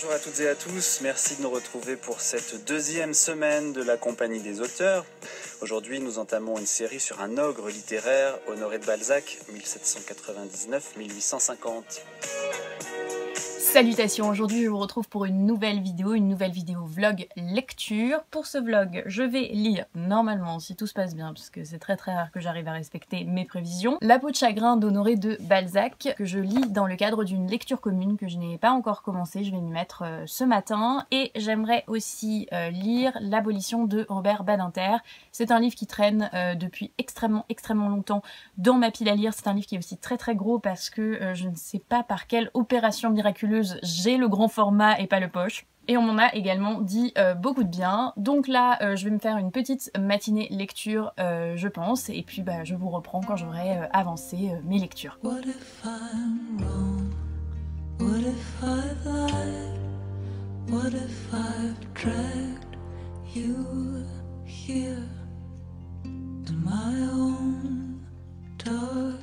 Bonjour à toutes et à tous, merci de nous retrouver pour cette deuxième semaine de la compagnie des auteurs. Aujourd'hui, nous entamons une série sur un ogre littéraire, Honoré de Balzac, 1799-1850. Salutations, aujourd'hui je vous retrouve pour une nouvelle vidéo vlog lecture. Pour ce vlog, je vais lire, normalement si tout se passe bien, puisque c'est très très rare que j'arrive à respecter mes prévisions, La peau de chagrin d'Honoré de Balzac, que je lis dans le cadre d'une lecture commune que je n'ai pas encore commencée, je vais m'y mettre ce matin. Et j'aimerais aussi lire L'abolition de Robert Badinter. C'est un livre qui traîne depuis extrêmement longtemps dans ma pile à lire. C'est un livre qui est aussi très très gros parce que je ne sais pas par quelle opération miraculeuse j'ai le grand format et pas le poche. Et on m'en a également dit beaucoup de bien. Donc là, je vais me faire une petite matinée lecture, je pense. Et puis bah, je vous reprends quand j'aurai avancé mes lectures. What if I'm wrong? What if I've lied? What if I've dragged you here to my own dark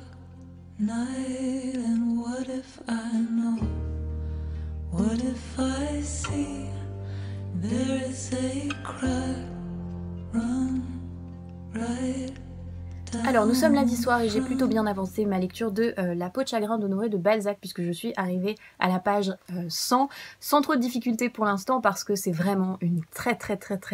night? And what if I know? What if I see there is a cry, run right down. Alors nous sommes lundi soir et j'ai plutôt bien avancé ma lecture de La peau de chagrin d'Honoré de Balzac puisque je suis arrivée à la page 100 sans trop de difficultés pour l'instant parce que c'est vraiment une très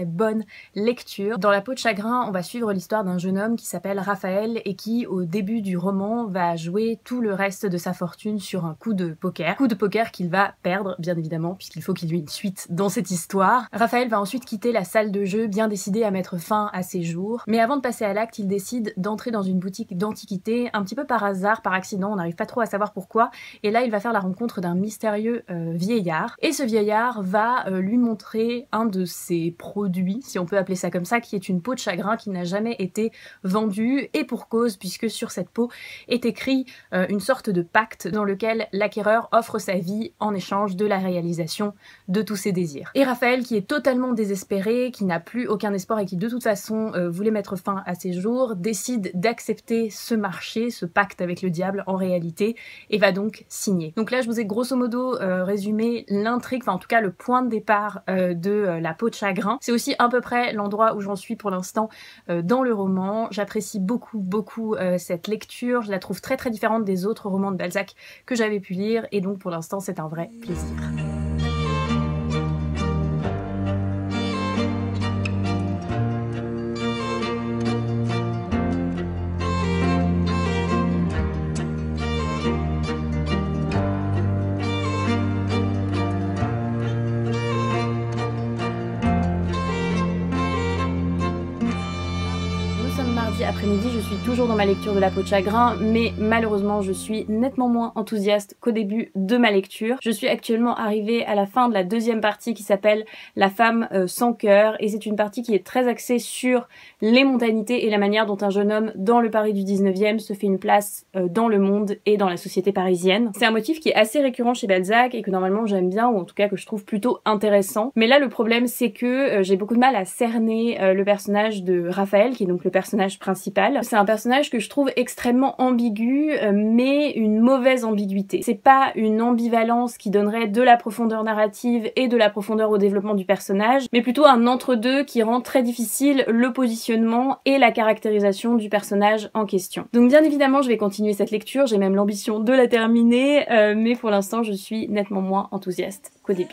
bonne lecture. Dans La peau de chagrin, on va suivre l'histoire d'un jeune homme qui s'appelle Raphaël et qui au début du roman va jouer tout le reste de sa fortune sur un coup de poker. Coup de poker qu'il va perdre bien évidemment puisqu'il faut qu'il y ait une suite dans cette histoire. Raphaël va ensuite quitter la salle de jeu bien décidé à mettre fin à ses jours, mais avant de passer à l'acte il décide d'entrer dans une boutique d'antiquité, un petit peu par hasard, par accident, on n'arrive pas trop à savoir pourquoi, et là il va faire la rencontre d'un mystérieux vieillard, et ce vieillard va lui montrer un de ses produits, si on peut appeler ça comme ça, qui est une peau de chagrin qui n'a jamais été vendue, et pour cause, puisque sur cette peau est écrit une sorte de pacte dans lequel l'acquéreur offre sa vie en échange de la réalisation de tous ses désirs. Et Raphaël, qui est totalement désespéré, qui n'a plus aucun espoir et qui de toute façon voulait mettre fin à ses jours, décide d'accepter ce marché, ce pacte avec le diable en réalité, et va donc signer. Donc là je vous ai grosso modo résumé l'intrigue, enfin en tout cas le point de départ de La peau de chagrin. C'est aussi à peu près l'endroit où j'en suis pour l'instant dans le roman. J'apprécie beaucoup cette lecture, je la trouve très différente des autres romans de Balzac que j'avais pu lire, et donc pour l'instant c'est un vrai plaisir. Après-midi, je suis toujours dans ma lecture de La peau de chagrin, mais malheureusement je suis nettement moins enthousiaste qu'au début de ma lecture. Je suis actuellement arrivée à la fin de la deuxième partie qui s'appelle La femme sans cœur, et c'est une partie qui est très axée sur les mondanités et la manière dont un jeune homme dans le Paris du 19e se fait une place dans le monde et dans la société parisienne. C'est un motif qui est assez récurrent chez Balzac et que normalement j'aime bien, ou en tout cas que je trouve plutôt intéressant, mais là le problème c'est que j'ai beaucoup de mal à cerner le personnage de Raphaël, qui est donc le personnage principal. C'est un personnage que je trouve extrêmement ambigu, mais une mauvaise ambiguïté. C'est pas une ambivalence qui donnerait de la profondeur narrative et de la profondeur au développement du personnage, mais plutôt un entre-deux qui rend très difficile le positionnement et la caractérisation du personnage en question. Donc bien évidemment je vais continuer cette lecture, j'ai même l'ambition de la terminer, mais pour l'instant je suis nettement moins enthousiaste qu'au début.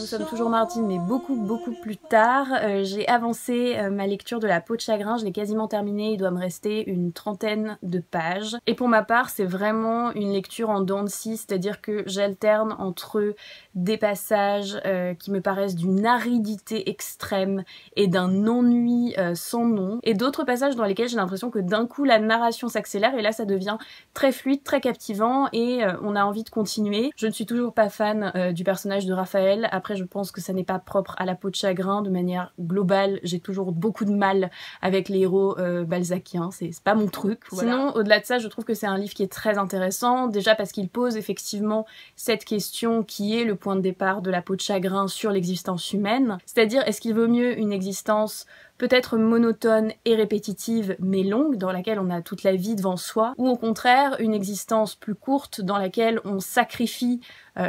Nous sommes toujours mardi, mais beaucoup plus tard. J'ai avancé ma lecture de La peau de chagrin, je l'ai quasiment terminée, il doit me rester une trentaine de pages. Et pour ma part, c'est vraiment une lecture en dents de scie, c'est-à-dire que j'alterne entre des passages qui me paraissent d'une aridité extrême et d'un ennui sans nom, et d'autres passages dans lesquels j'ai l'impression que d'un coup la narration s'accélère, et là ça devient très fluide, très captivant, et on a envie de continuer. Je ne suis toujours pas fan du personnage de Raphaël. Après je pense que ça n'est pas propre à La peau de chagrin. De manière globale, j'ai toujours beaucoup de mal avec les héros balzaciens, c'est pas mon truc. Voilà. Sinon, au-delà de ça, je trouve que c'est un livre qui est très intéressant, déjà parce qu'il pose effectivement cette question qui est le point de départ de La peau de chagrin sur l'existence humaine, c'est-à-dire est-ce qu'il vaut mieux une existence peut-être monotone et répétitive mais longue, dans laquelle on a toute la vie devant soi, ou au contraire une existence plus courte dans laquelle on sacrifie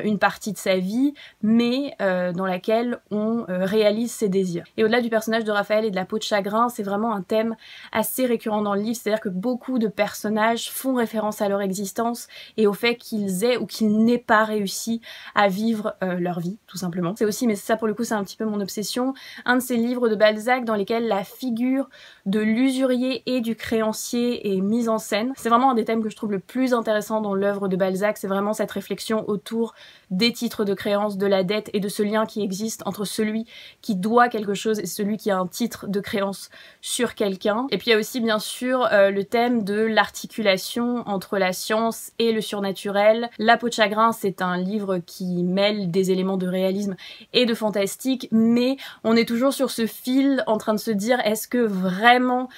une partie de sa vie, mais dans laquelle on réalise ses désirs. Et au-delà du personnage de Raphaël et de La peau de chagrin, c'est vraiment un thème assez récurrent dans le livre, c'est-à-dire que beaucoup de personnages font référence à leur existence et au fait qu'ils aient ou qu'ils n'aient pas réussi à vivre leur vie, tout simplement. C'est aussi, mais ça pour le coup c'est un petit peu mon obsession, un de ces livres de Balzac dans lesquels la figure de l'usurier et du créancier est mise en scène. C'est vraiment un des thèmes que je trouve le plus intéressant dans l'œuvre de Balzac, c'est vraiment cette réflexion autour des titres de créance, de la dette et de ce lien qui existe entre celui qui doit quelque chose et celui qui a un titre de créance sur quelqu'un. Et puis il y a aussi bien sûr le thème de l'articulation entre la science et le surnaturel. La peau de chagrin, c'est un livre qui mêle des éléments de réalisme et de fantastique, mais on est toujours sur ce fil en train de se dire est-ce que vraiment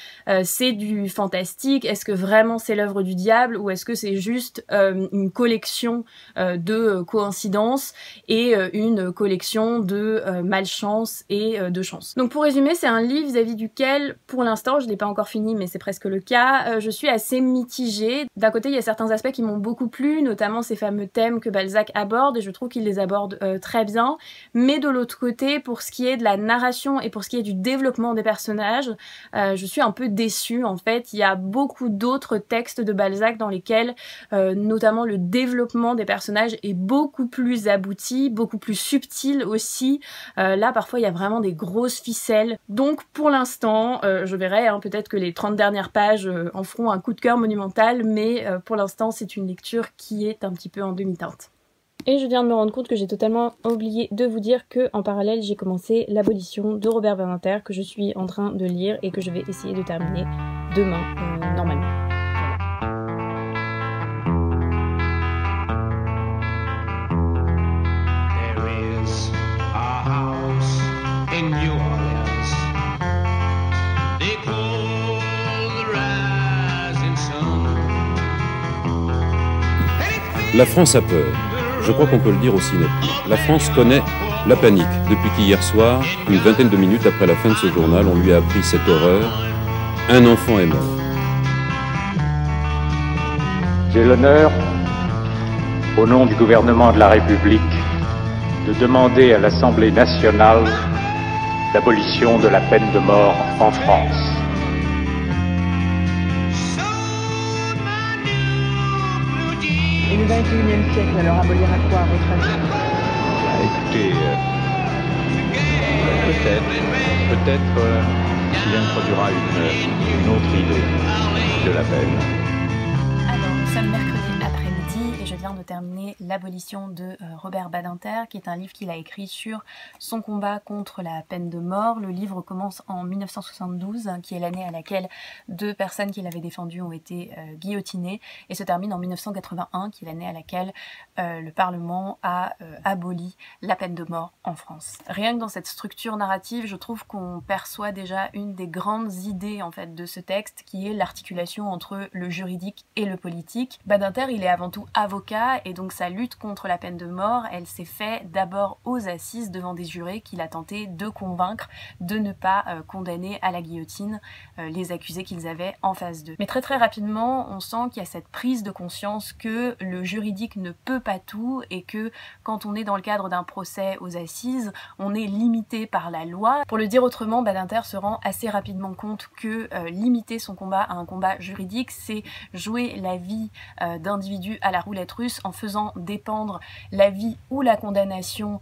c'est du fantastique, est-ce que vraiment c'est l'œuvre du diable ou est-ce que c'est juste une collection de coïncidences et une collection de malchance et de chance. Donc pour résumer, c'est un livre vis-à-vis duquel, pour l'instant, je n'ai pas encore fini mais c'est presque le cas, je suis assez mitigée. D'un côté il y a certains aspects qui m'ont beaucoup plu, notamment ces fameux thèmes que Balzac aborde et je trouve qu'il les aborde très bien, mais de l'autre côté pour ce qui est de la narration et pour ce qui est du développement des personnages, je suis un peu déçue en fait. Il y a beaucoup d'autres textes de Balzac dans lesquels notamment le développement des personnages est beaucoup plus abouti, beaucoup plus subtil aussi. Là parfois il y a vraiment des grosses ficelles. Donc pour l'instant je verrai, hein, peut-être que les 30 dernières pages en feront un coup de cœur monumental, mais pour l'instant c'est une lecture qui est un petit peu en demi-teinte. Et je viens de me rendre compte que j'ai totalement oublié de vous dire que en parallèle j'ai commencé L'abolition de Robert Badinter que je suis en train de lire et que je vais essayer de terminer demain normalement. La France a peur. Je crois qu'on peut le dire aussi nettement. La France connaît la panique depuis qu'hier soir, une vingtaine de minutes après la fin de ce journal, on lui a appris cette horreur. Un enfant est mort. J'ai l'honneur, au nom du gouvernement de la République, de demander à l'Assemblée nationale l'abolition de la peine de mort en France. Et le 21e siècle, alors abolira quoi à votre avis? Écoutez, peut-être qu'il introduira une autre idée de la peine. Alors, nous sommes mercredi après-midi et je viens de terminer L'abolition de Robert Badinter, qui est un livre qu'il a écrit sur son combat contre la peine de mort. Le livre commence en 1972, qui est l'année à laquelle deux personnes qu'il avait défendues ont été guillotinées, et se termine en 1981, qui est l'année à laquelle le Parlement a aboli la peine de mort en France. Rien que dans cette structure narrative, je trouve qu'on perçoit déjà une des grandes idées en fait de ce texte, qui est l'articulation entre le juridique et le politique. Badinter, il est avant tout avocat, et donc sa lutte contre la peine de mort, elle s'est faite d'abord aux assises devant des jurés qu'il a tenté de convaincre de ne pas condamner à la guillotine les accusés qu'ils avaient en face d'eux. Mais très très rapidement, on sent qu'il y a cette prise de conscience que le juridique ne peut pas tout et que quand on est dans le cadre d'un procès aux assises, on est limité par la loi. Pour le dire autrement, Badinter se rend assez rapidement compte que limiter son combat à un combat juridique, c'est jouer la vie d'individus à la roulette russe en faisant dépendre la vie ou la condamnation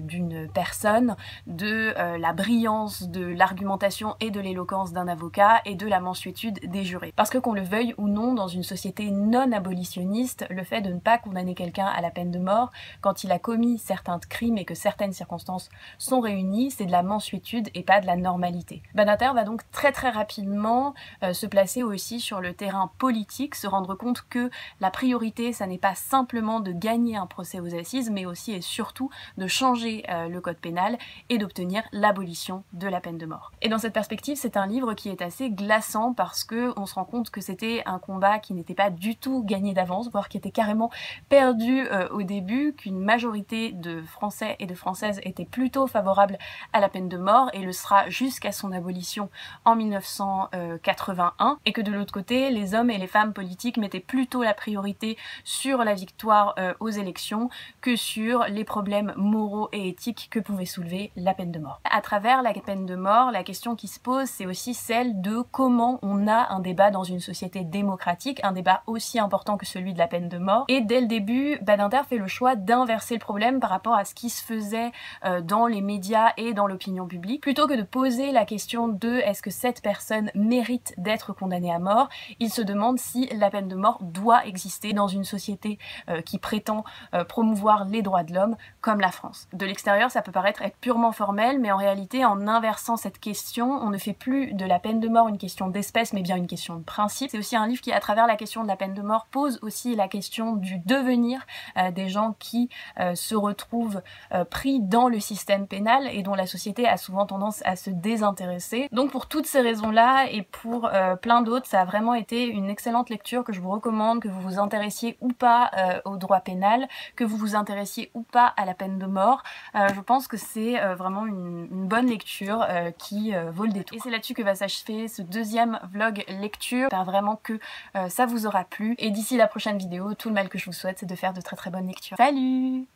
d'une personne de la brillance de l'argumentation et de l'éloquence d'un avocat et de la mansuétude des jurés. Parce que qu'on le veuille ou non, dans une société non abolitionniste, le fait de ne pas condamner quelqu'un à la peine de mort quand il a commis certains crimes et que certaines circonstances sont réunies, c'est de la mansuétude et pas de la normalité. Badinter va donc très très rapidement se placer aussi sur le terrain politique, se rendre compte que la priorité, ça n'est pas pas simplement de gagner un procès aux assises, mais aussi et surtout de changer le code pénal et d'obtenir l'abolition de la peine de mort. Et dans cette perspective, c'est un livre qui est assez glaçant parce qu'on se rend compte que c'était un combat qui n'était pas du tout gagné d'avance, voire qui était carrément perdu au début, qu'une majorité de Français et de Françaises étaient plutôt favorables à la peine de mort et le sera jusqu'à son abolition en 1981, et que de l'autre côté, les hommes et les femmes politiques mettaient plutôt la priorité sur la victoire aux élections que sur les problèmes moraux et éthiques que pouvait soulever la peine de mort. À travers la peine de mort, la question qui se pose, c'est aussi celle de comment on a un débat dans une société démocratique, un débat aussi important que celui de la peine de mort. Et dès le début, Badinter fait le choix d'inverser le problème par rapport à ce qui se faisait dans les médias et dans l'opinion publique. Plutôt que de poser la question de est-ce que cette personne mérite d'être condamnée à mort, il se demande si la peine de mort doit exister dans une société qui prétend promouvoir les droits de l'homme comme la France. De l'extérieur, ça peut paraître être purement formel, mais en réalité, en inversant cette question, on ne fait plus de la peine de mort une question d'espèce, mais bien une question de principe. C'est aussi un livre qui, à travers la question de la peine de mort, pose aussi la question du devenir des gens qui se retrouvent pris dans le système pénal et dont la société a souvent tendance à se désintéresser. Donc pour toutes ces raisons-là et pour plein d'autres, ça a vraiment été une excellente lecture que je vous recommande, que vous vous intéressiez ou pas au droit pénal, que vous vous intéressiez ou pas à la peine de mort. Je pense que c'est vraiment une bonne lecture qui vaut le détour. Et c'est là-dessus que va s'achever ce deuxième vlog lecture. J'espère vraiment que ça vous aura plu. Et d'ici la prochaine vidéo, tout le mal que je vous souhaite, c'est de faire de très bonnes lectures. Salut!